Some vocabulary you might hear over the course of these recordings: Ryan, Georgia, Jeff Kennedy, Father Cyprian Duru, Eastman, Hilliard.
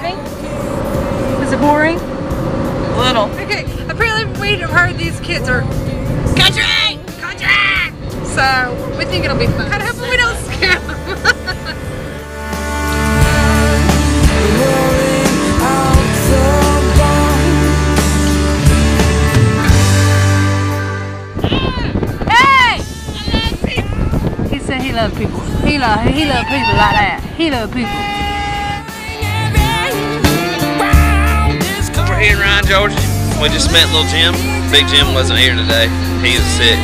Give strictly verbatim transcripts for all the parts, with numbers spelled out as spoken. driving? Is it boring? A little. Okay, apparently we have heard these kids are country! Country! So, we think it'll be fun. Kind of hoping we don't scare them. He loved people. He loved, he loved people like that. He loved people. We're here in Ryan, Georgia. We just met Little Jim. Big Jim wasn't here today. He was sick.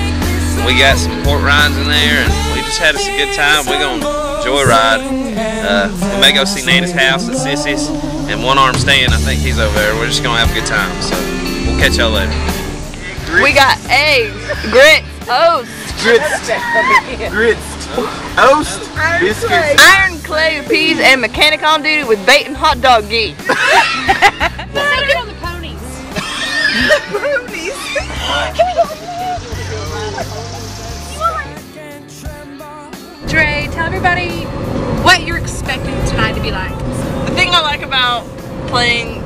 We got some pork rinds in there, and we just had us a good time. We're going to joyride. Uh, we may go see Nana's house at Sissy's, and One Arm Stan, I think he's over there. We're just going to have a good time, so we'll catch y'all later. We got eggs, grits, oats. Grits, grits, oast, biscuits, iron clay, peas, and mechanic on duty with bait and hot dog ghee. Let's go get on the ponies. Ponies? Can we go on the ponies? Dre, tell everybody what you're expecting tonight to be like. The thing I like about playing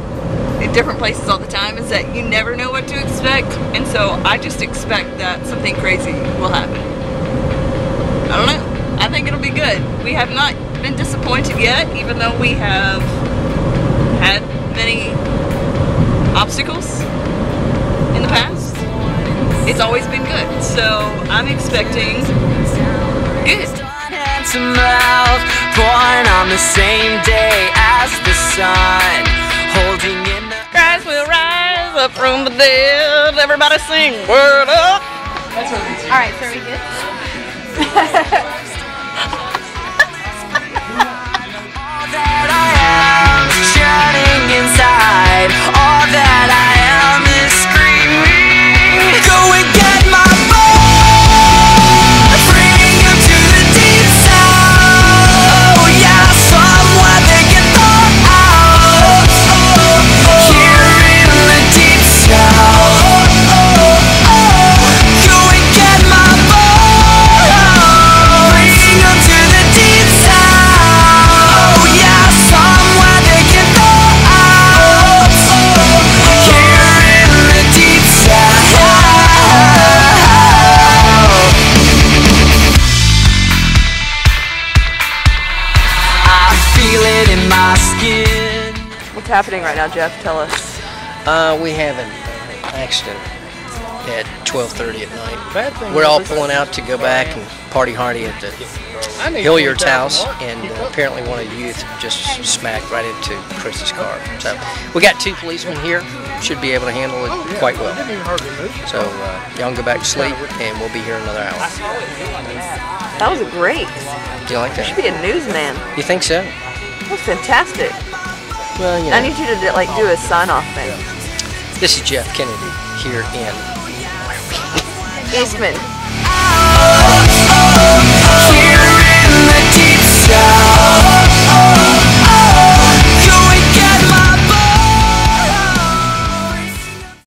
in different places all the time is that you never know what to expect, and so I just expect that something crazy will happen. I don't know. I think it'll be good. We have not been disappointed yet, even though we have had many obstacles in the past. It's always been good, so I'm expecting good. To mouth, born on the same day as the sun, holding in the rise will rise up from the dead. Everybody sing, word up. That's what we do. All right, so are we good? All that I am, shouting inside. All that I am is screaming. Go and get my boy. Bring him to the deep south. Oh yeah, somewhere they get thought out. Oh, oh, here in the deep south. What's happening right now, Jeff? Tell us. Uh, we have an accident at twelve thirty at night. We're all pulling out to go back and party hardy at the Hilliard's house, and uh, apparently one of the youth just smacked right into Chris's car. So we got two policemen here. Should be able to handle it quite well. So uh, y'all can go back to sleep, and we'll be here another hour. That was great. Do you like that? You should be a newsman. You think so? That's fantastic. Well, you know, I need you to like do a sign-off thing. This is Jeff Kennedy here in Eastman.